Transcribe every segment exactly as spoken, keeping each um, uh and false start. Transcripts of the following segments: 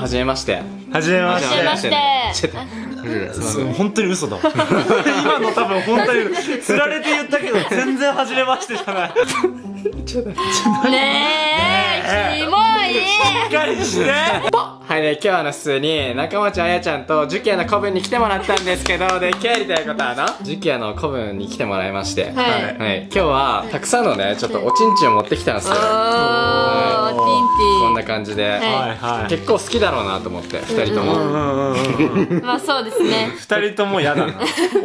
はじめまして。はじめまして。本当に嘘だ。今の多分本当に釣られて言ったけど全然はじめましてじゃない。ねえ、キモい。しっかりして。はいね、今日はの普通に中町あやちゃんとジュキヤの古文に来てもらったんですけど、で経理ということはな、ジュキヤの古文に来てもらいまして、はい、今日はたくさんのねちょっとおちんちんを持ってきたんですよ。こんな感じで結構好きだろうなと思ってふたりとも。まあそうですね、ふたりとも嫌だな。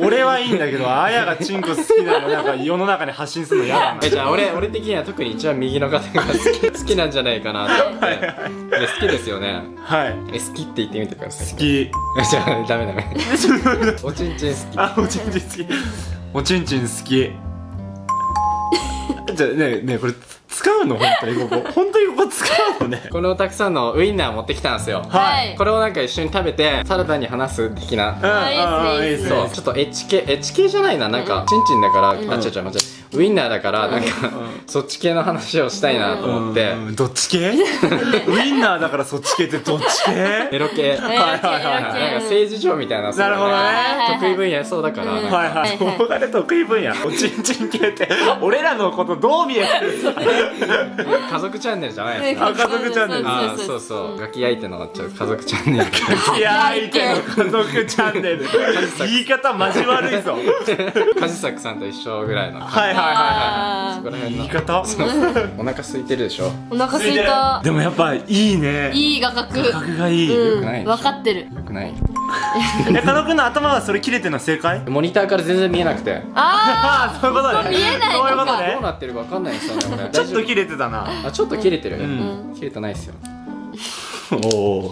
俺はいいんだけど、あやがチンコ好きなのなんか世の中に発信するの嫌だな。じゃあ俺俺的には特に一番右の方が好きなんじゃないかなと思って。好きですよね。はいえ、好きって言ってみてください。好き。じゃあダメダメ。おちんちん好き。あ、おちんちん好き。おちんちん好き。じゃあねねこれ使うの、本当にここ本当にここ使うのね。これをたくさんのウインナー持ってきたんですよ。はい。これをなんか一緒に食べてサラダに話す的な。ああいいですね。そう、ちょっと H 系 H 系じゃないな、なんかちんちんだからあちゃちゃまちゃウインナーだからなんかそっち系の話をしたいなと思って。どっち系？ウインナーだからそっち系ってどっち系？エロ系。はいはいはい。なんか政治上みたいな。なるほどね。得意分野そうだから。はいはい。動画で得意分野。おちんちん系って俺らのことどう見える？家族チャンネルじゃないですか。家族チャンネル。あ、そうそう。ガキ焼いてのちょっと家族チャンネル。ガキ焼いての家族チャンネル。言い方マジ悪いぞ。カジサクさんと一緒ぐらいの。はいはいはいはい。そこら辺の言い方。お腹空いてるでしょ。お腹空いた。でもやっぱいいね。いい画角。画角がいい。よくない。分かってる。よくない。え、加藤君の頭はそれ切れてるの正解？モニターから全然見えなくて。ああ、そういうことね。見えないのか。どうなってるか分かんないですよねこれ。ちょっと切れてたな。あ、ちょっと切れてる。切れてないっすよ。おお。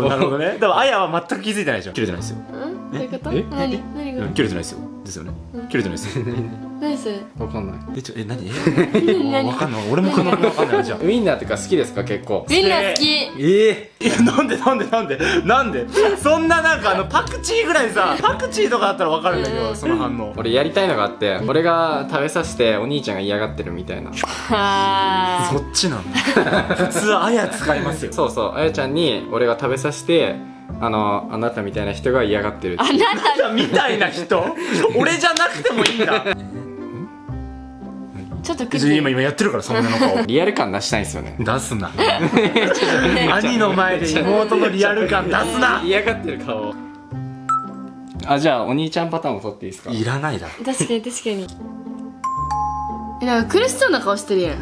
おお、なるほどね。でもあやは全く気づいてないでしょ。切れてないですよ。うん？どういうこと？え？何？何が？切れてないですよ。ですよね。切れてないですよ。何それ？わかんない。え、ちょ、え、何？わかんない。俺もこのわかんないじゃん。ウインナーとか好きですか結構？ウインナー好き。ええ。なんでなんでなんでなんで？そんななんかあのパクチーぐらいさ、パクチーとかだったらわかるんだけどその反応。俺やりたいのがあって、俺が食べさせてお兄ちゃんが嫌がってるみたいな。ああ。そっちなんだ。普通あや使いますよ。そうそう、あやちゃんに俺が食べさせて、あのあなたみたいな人が嫌がってる。あなたみたいな人？俺じゃなくてもいいんだ。ちょっとくっついて今今やってるからその目の顔。リアル感出したいんですよね。出すな。兄の前で妹のリアル感出すな。嫌がってる顔。あ、じゃあお兄ちゃんパターンも取っていいですか？いらないだろ。確かに確かに。なんか苦しそうな顔してるやん。う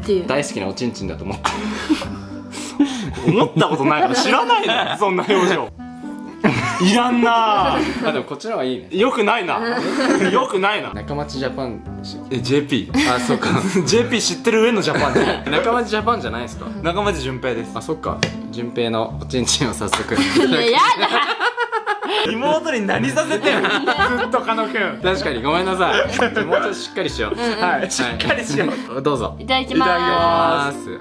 っていう大好きなおちんちんだと思った。思ったことないから知らないのそんな表情。いらんなあ。でもこっちのはいいね。よくないな。よくないな。中町ジャパン。え、ジェーピー。あ、そうか。ジェーピー 知ってる上のジャパンで。中町ジャパンじゃないですか。中町純平です。あ、そっか。純平のおちんちんを早速。いや、やだ。妹に何させてんのずっとかのくん。確かにごめんなさい。もうちょっとしっかりしよう。はい、しっかりしよう。どうぞ。いただきまーす。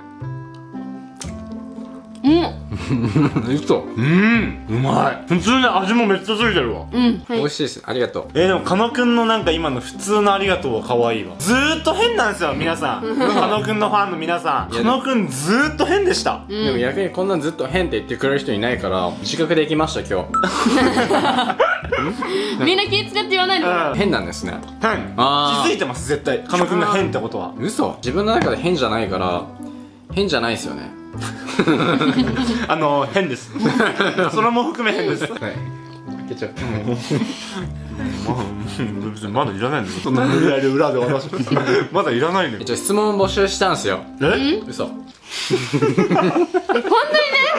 うん。嘘。うん。うまい。普通の味もめっちゃついてるわ。うん。美味しいです。ありがとう。え、でもかのくんのなんか今の普通のありがとうは可愛いわ。ずーっと変なんですよ皆さん。かのくんのファンの皆さん。かのくんずーっと変でした。でも逆にこんなんずっと変って言ってくれる人いないから自覚できました今日。みんな気使って言わないの。変なんですね。変。ああ。気づいてます絶対。かのくんが変ってことは。嘘。自分の中で変じゃないから変じゃないですよね。あの変です。それも含め変です。はい。開けちゃう。まだいらないんですよ。裏で話します。まだいらないんですよ。質問募集したんですよ。え？嘘。本当にね、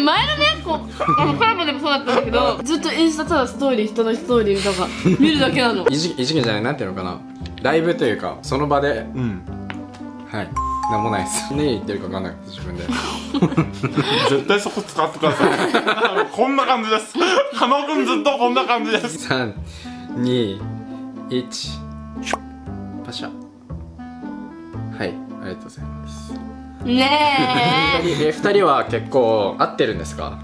前のね、こう、あのコラボでもそうだったんだけど、ずっとインスタただストーリー、人のストーリーとか見るだけなの。いじいじけじゃない、なんていうのかな、ライブというかその場で、うん、はい。なんもないです。何言ってるか分かんなくて自分で。絶対そこ使ってください。こんな感じです。加納くんずっとこんな感じです。三、二、一。パシャ。はい、ありがとうございます。ねえ。二人は結構合ってるんですか。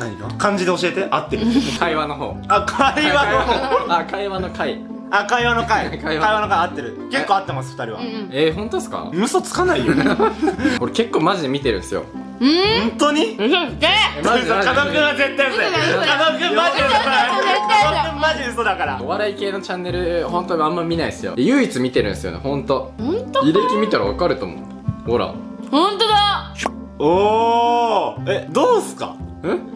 何が？漢字で教えて。合ってる。会話の方。あ、会話の方。あ、会話の会。あ、会話の会、会話の会合ってる。結構合ってます、二人は。え、本当ですか？嘘つかないよ。俺結構マジで見てるんですよ。本当に？嘘つけ！マジで嘘。加藤君は絶対嘘。加藤君マジで嘘だから。加藤君マジで嘘だから。お笑い系のチャンネル本当にあんま見ないですよ。唯一見てるんですよね、本当。本当？履歴見たらわかると思う。ほら。本当だ。おお。え、どうすか？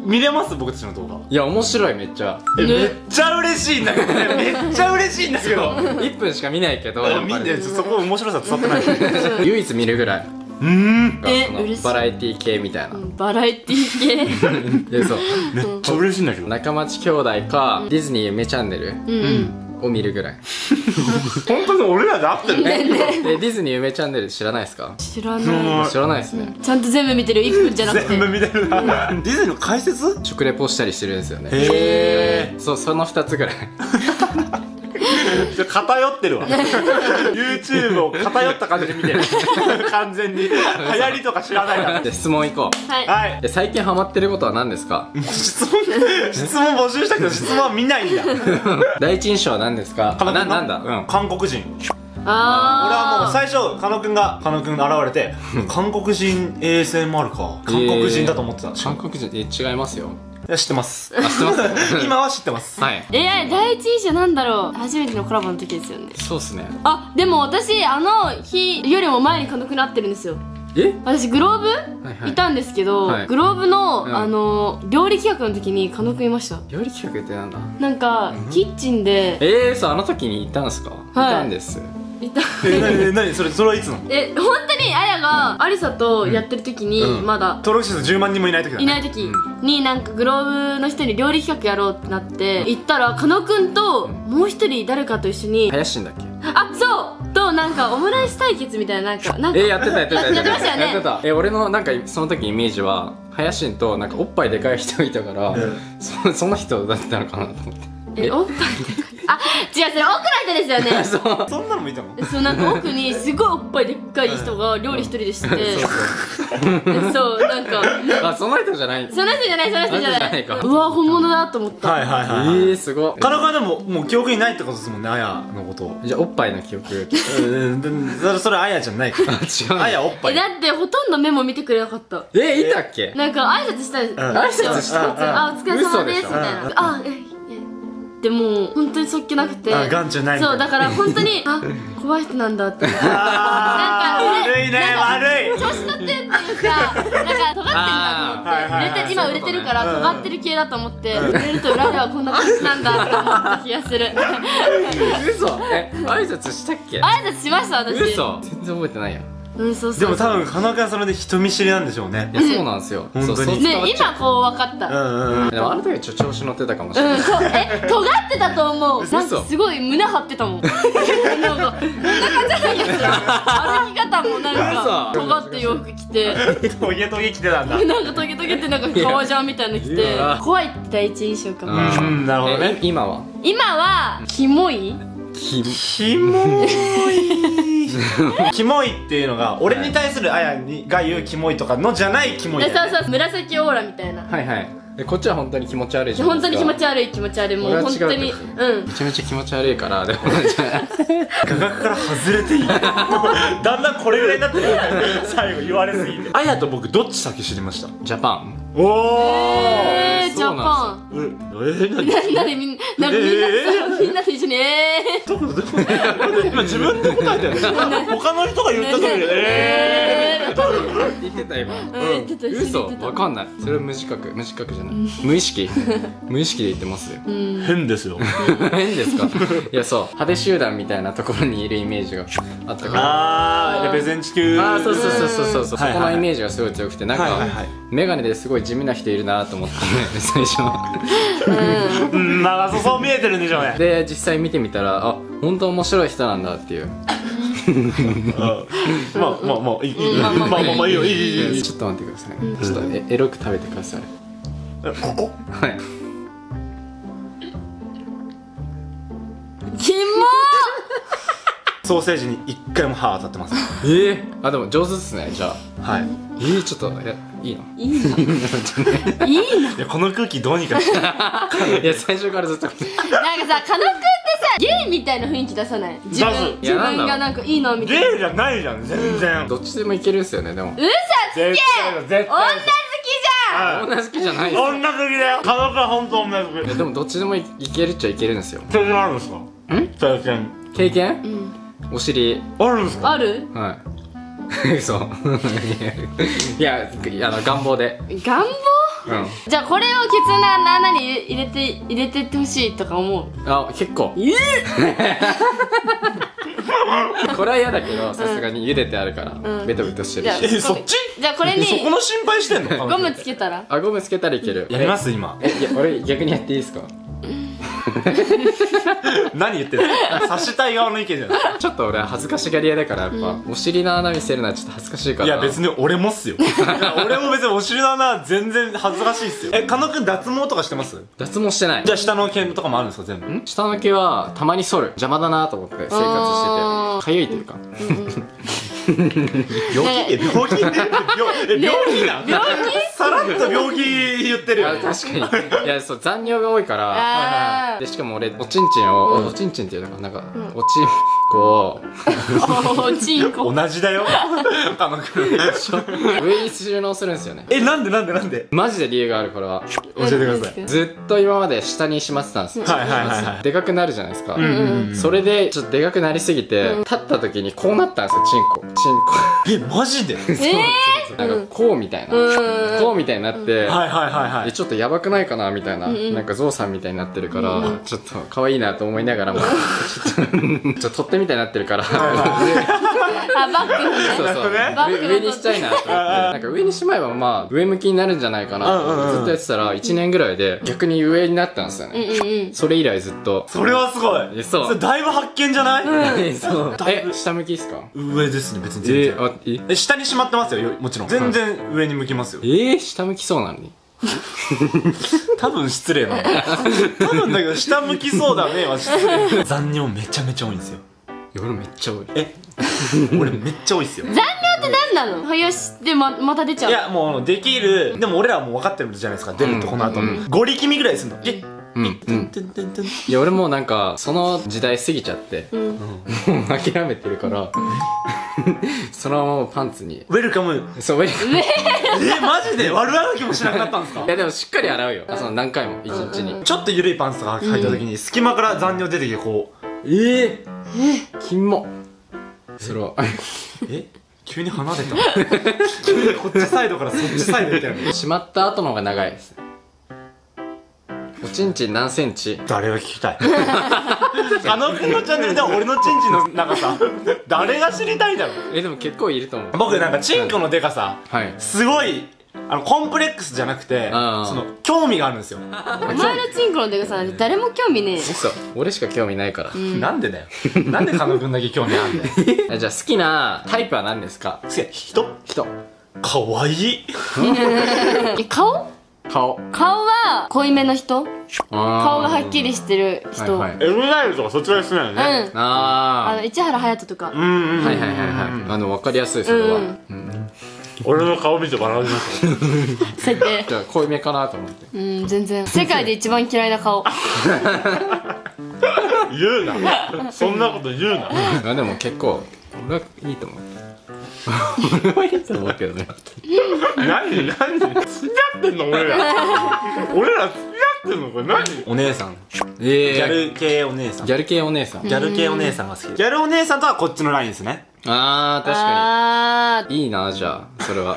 見れます僕たちの動画。いや面白いめっちゃ。え、めっちゃ嬉しいんだけど。めっちゃ嬉しいんですけど。いっぷんしか見ないけど。見てそこ面白さ伝わってない。唯一見るぐらい。うん。バラエティ系みたいな。バラエティ系。え、そう。めっちゃ嬉しいんだけど。中町兄弟かディズニー夢チャンネル。うん。を見るぐらい。本当に俺らで合ってるね。ディズニー夢チャンネル知らないですか？知らない。知らないですね。ちゃんと全部見てる。いっぷんじゃなくて。全部見てる。ディズニーの解説？食レポしたりしてるんですよね。へえ。そう、そのふたつぐらい。偏ってるわ。YouTube を偏った感じで見てる。完全に流行りとか知らないから。質問いこう。はい。最近ハマってることは何ですか？質問質問募集したけど質問は見ないんだ。第一印象は何ですか？なんだ。韓国人。ああ。俺はもう最初カノ君がカノ君が現れて韓国人 エーエスエムアール か韓国人だと思ってた。韓国人って違いますよ。知ってます。今は知ってます。はい。ええ、第一印象なんだろう。初めてのコラボの時ですよね。そうですね。あ、でも私あの日よりも前に監督に会ってるんですよ。え？私グローブいたんですけど、グローブのあの料理企画の時に監督いました。料理企画ってなんだ？なんかキッチンで。ええ、そうあの時にいたんですか？いたんです。いた。え、なになにそれそれはいつの？え、本当にあやがアリサとやってる時にまだ登録者数じゅうまん人もいない時だね。いない時。になんかグローブの人に料理企画やろうってなって行ったら、加納くんともう一人誰かと一緒に林んだっけ？あ、そうとなんかオムライス対決みたいななんかなんかえやってたやってたやってましたよね。やってた。え、俺のなんかその時イメージは林となんかおっぱいでかい人いたからそその人だったのかなと思って。え、おっぱいでかい。あ、違う、それ奥の人ですよね。そんなのもいたの？そう、なんか奥にすごいおっぱいでっかい人が料理一人でしてて、そう、なんかあ、その人じゃないその人じゃない、その人じゃない。うわ、本物だと思った。はいはいはい。ええ、すごい。カラカでももう記憶にないってことですもんね、あやのこと。じゃあおっぱいの記憶。それあやじゃないから。違う、あやおっぱいだって。ほとんど目も見てくれなかった。え、いたっけ？なんか挨拶したんです。挨拶した。あ、お疲れ様ですみたいな。あ、えでも本当にそっけなくて、眼中ない。そうだから本当にあ、怖い人なんだって。なんか悪いね、悪い。調子乗ってるっていうか、なんか尖ってるなと思って。今売れてるから尖ってる系だと思って、売れると裏ではこんな感じなんだって思った気がする。嘘。え、挨拶したっけ？挨拶しました私。嘘。全然覚えてないや。でも多分加納君はそれで人見知りなんでしょうね。いや、そうなんですよ本当にね。今こう分かった。でもあの時はちょっと調子乗ってたかもしれない。え、尖ってたと思う。なんかすごい胸張ってたもん。なんかこんな感じなんですよ。歩き方もなんか尖って洋服着てトゲトゲ着てたんだ。なんかトゲトゲってなんか革ジャンみたいなの着て、怖いって第一印象かも。うん、なるほどね。今は今はキモいキモいキモいっていうのが俺に対するあやが言うキモいとかのじゃないキモい。そうそう、紫オーラみたいな。はいはい。こっちは本当に気持ち悪いじゃん。本当に気持ち悪い気持ち悪い。もう本当にめちゃめちゃ気持ち悪いから。でも画角から外れていい。だんだんこれぐらいになってる。最後言われすぎて。あやと僕どっち先知りました？ジャパン。おお、ジャパン。ええ、なになにみんなみんなと一緒に。ええ、どこどこ今自分で答えてる。他の人が言った時にええ言ってた今。嘘、わかんない。それは無自覚、無自覚じゃない無意識、無意識で言ってますよ。変ですよ。変ですか？いや、そう派手集団みたいなところにいるイメージがあったから。ああ、レベゼン地球。ああ、そうそうそうそうそう、そこのイメージがすごい強くて、なんかメガネですごい地味な人いるなと思って最初は。うん、まあそうそう見えてるんでしょうね。で実際見てみたら、あ、本当面白い人なんだっていう。まあまあまあいいまあまあまあいいよ、いいよ。ちょっと待ってください。ちょっとエロく食べてください。ここ？はい。キモー。ソーセージに一回も歯当たってません。ええー、あ、でも上手ですね、じゃあ。はい。ええー、ちょっと、いいの。いいの。いいの。いや、この空気どうにかして。いや、最初からずっと。なんかさ、カノ君ってさ、ゲイみたいな雰囲気出さない。自分、自分がなんかいいのみたいな。ゲイじゃないじゃん、全然。どっちでもいけるんですよね、でも。うそつけ。絶対絶対。女好きじゃん。女好きじゃない。女好きだよ。カノ君は本当女好き。でも、どっちでもいけるっちゃいけるんですよ。経験あるんですか。うん。経験。経験。うん。お尻あるんですか？ある？はい。そう。いや、いや、願望で。願望？うん。じゃあこれをケツの穴に入れて入れてってほしいとか思う？あ、結構。ええ。これは嫌だけど、さすがに茹でてあるからベトベトしてるし。え、そっち？じゃあこれにそこの心配してんの？ゴムつけたら？あ、ゴムつけたらいける。やります今。え、いや、俺逆にやっていいですか？何言ってるの？刺したい側の意見じゃない。ちょっと俺は恥ずかしがり屋だから、やっぱお尻の穴見せるのはちょっと恥ずかしいから。いや別に俺もっすよ。俺も別にお尻の穴全然恥ずかしいっすよ。え、加納くん脱毛とかしてます？脱毛してない。じゃあ下の毛とかもあるんですか全部？下の毛はたまに剃る。邪魔だなと思って生活してて、かゆいというか。病気？え、病気？え、病気だ。病気？さらっと病気言ってるよね。確かに。いや、そう、残尿が多いから。で、しかも俺、おちんちんを、おちんちんっていうのか、なんか、おちんこを。おちんこ。同じだよ。あの、上に収納するんですよね。え、なんでなんでなんで？マジで理由がある、これは。教えてください。ずっと今まで下にしまってたんですよ。はいはいはい。でかくなるじゃないですか。それで、ちょっとでかくなりすぎて、立った時にこうなったんですよ、ちんこ。チンコ。え、マジで？なんかこうみたいな、こうみたいになって、はいはいはいはい。ちょっとやばくないかなみたいな、なんかゾウさんみたいになってるから、ちょっと可愛いなと思いながらも、ちょっと取っ手みたいになってるから、あ、バッグ。そうそう。上にしたいなと思って、なんか上にしまえばまあ上向きになるんじゃないかな。ずっとやってたらいちねんぐらいで逆に上になったんですよね。それ以来ずっと。それはすごい。そう。だいぶ発見じゃない？そう。え、下向きですか？上ですね。別に全然。え、下にしまってますよ。もちろん。全然上に向きますよ。ええ、下向きそうなのに。多分失礼な。多分だけど下向きそうだね。残尿めちゃめちゃ多いんですよ。俺めっちゃ多い。え、俺めっちゃ多いですよ。残尿って何なの？早しでままた出ちゃう。いやもうできる。でも俺らはもう分かってるじゃないですか。出るってこの後ご力みぐらいするの。いや俺もうなんかその時代過ぎちゃってもう諦めてるからそのままパンツにウェルカム。そう、ウェルカム。え、マジで悪歩きもしなかったんですか？いやでもしっかり洗うよ、その何回も一日に。ちょっと緩いパンツとか履いた時に隙間から残尿出てきてこう。ええ、キモ。それはえ、急に離れた。急にこっちサイドからそっちサイドみたいな。しまった後の方が長いです。おちんちん何センチ？誰が聞きたい。あの君のチャンネルでは俺のちんちんの長さ誰が知りたいだろう。え、でも結構いると思う。僕なんかちんこのでかさ、はい、すごいあのコンプレックスじゃなくてその興味があるんですよ。お前のちんこのでかさなんて誰も興味ねえよ。そう、俺しか興味ないから。なんでだよ、なんで加納君だけ興味あるんだよ。じゃあ好きなタイプは何ですか？好きな人？人。かわいい。顔？顔。顔は濃いめの人、顔がはっきりしてる人。エグザイルとかそっちらですね。うん。あの市原隼人とか。うんうん、はいはいはいはい。あの分かりやすい。それは俺の顔見て笑いました。最低。じゃあ濃いめかなと思って。うん、全然。世界で一番嫌いな顔。言うな。そんなこと言うな。あ、でも結構俺はいいと思う。俺はいいと思うけどね。何何付き合ってんの俺ら。俺ら付き合ってんのこれ何？お姉さん。ええ。ギャル系お姉さん。ギャル系お姉さん。ギャル系お姉さんが好き。ギャルお姉さんとはこっちのラインですね。あー、確かに。いいな、じゃあ、それは。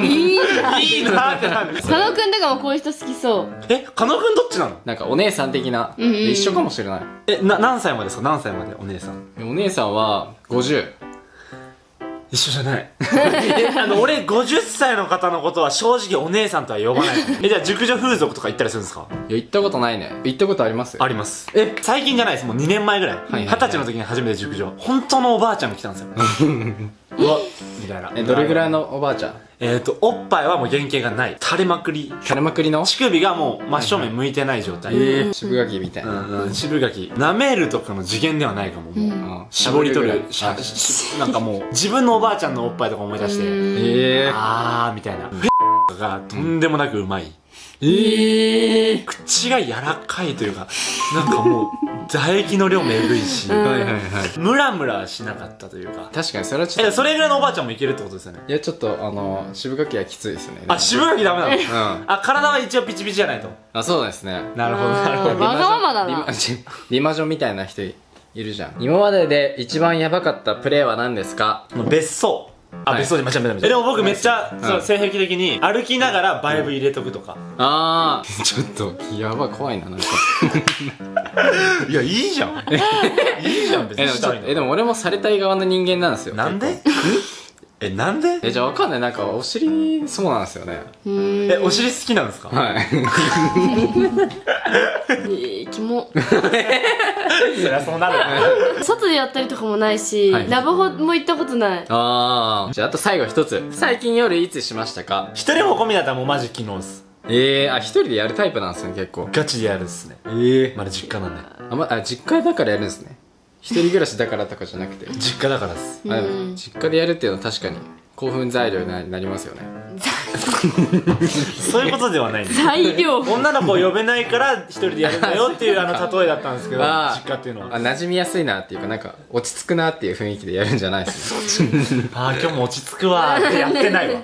いいなってなんです。加納くんとかもこういう人好きそう。え、加納くんどっちなの？なんかお姉さん的な。一緒かもしれない。え、な、何歳までですか？何歳までお姉さん。お姉さんはごじゅう。一緒じゃない。あの、俺ごじゅっさいの方のことは正直お姉さんとは呼ばない。え、じゃあ熟女風俗とか行ったりするんですか？いや、行ったことないね。行ったことあります？あります。え、最近じゃないです。もうにねんまえぐらい。二十歳の時に初めて熟女。本当のおばあちゃんが来たんですよ。うわみたいな。え、どれぐらいのおばあちゃん？えっと、おっぱいはもう原型がない。垂れまくり。垂れまくりの？乳首がもう真正面向いてない状態。ええ。渋柿みたいな。うん、渋柿。舐めるとかの次元ではないかも。もう、絞り取る。なんかもう、自分のおばあちゃんのおっぱいとか思い出して、ええ。あーみたいな。がとんでもなくうまい。ええ。口が柔らかいというか、なんかもう、唾液の量もえぐいし、ムラムラしなかったというか。確かにそれはちょっと、それぐらいのおばあちゃんもいけるってことですよね。いやちょっとあの渋柿はきついですね。あ、渋柿ダメなの？うん。あ、体は一応ピチピチじゃないと。あ、そうですね。なるほどなるほど。わがままだな。リマジョみたいな人いるじゃん。今までで一番やばかったプレーは何ですか？別荘。あ、別荘で間違えた。でも僕めっちゃその性癖的に歩きながらバイブ入れとくとか。ああ、ちょっとやばい、怖いな、なんか。いや、いいじゃん。いいじゃん別にしたいの。え、でも俺もされたい側の人間なんですよ。なんで？え、なんで？え、じゃあわかんない。なんかお尻、そうなんですよね。え、お尻好きなんですか？はい。キモ。そりゃそうなる。外でやったりとかもないし、ラブホも行ったことない。ああ。じゃああと最後一つ。最近夜いつしましたか？一人も込みだったらもうマジ昨日っす。ええ、あ、一人でやるタイプなんですね、結構。ガチでやるっすね。ええ。まだ実家なんで。あ、ま、あ、実家だからやるんですね。一人暮らしだからとかじゃなくて実家だからです。実家でやるっていうのは確かに興奮材料になりますよね。そういうことではないんです。材料、女の子を呼べないから一人でやるんだよっていうあの例えだったんですけど、実家っていうのは馴染みやすいなっていうか、なんか落ち着くなっていう雰囲気でやるんじゃないですか。ああ、今日も落ち着くわーってやってないわ。